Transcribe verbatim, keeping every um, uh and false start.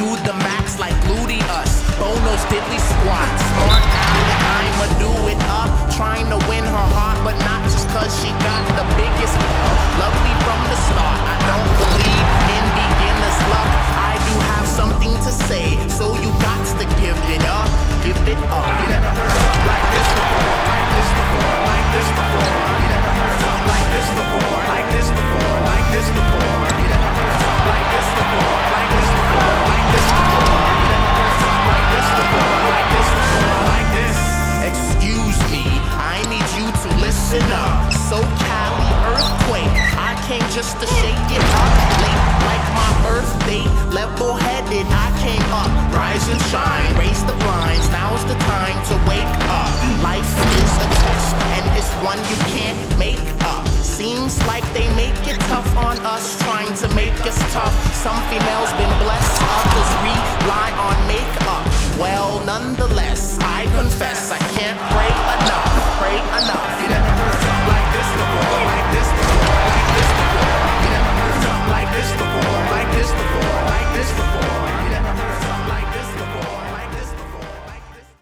do the max like gluteus. Bono's diddly squats. Smart athlete, I'ma do it up. Trying to win her heart, but not just cause she got the biggest. Lovely from the start. I don't believe in beginner's luck. I do have something to say, so you got to give it up. Give it up. You never heard something like this before. Like this before. Like this before. You never heard something like this before. Like this before. Like this before. You never heard something like this before. Like this before. Like this before. You never heard something like this before. Like this before. Like this. Excuse me, I need you to listen up. SoCal earthquake, I came just to shake it up. Late like my birthday, level-headed, I came up. Rise and shine, raise the blinds. Now's the time to wake up. Life is a test, and it's one you can't make up. Seems like they make it tough on us, trying to make us tough. Some females been blessed, others rely on makeup. Well, nonetheless, I confess I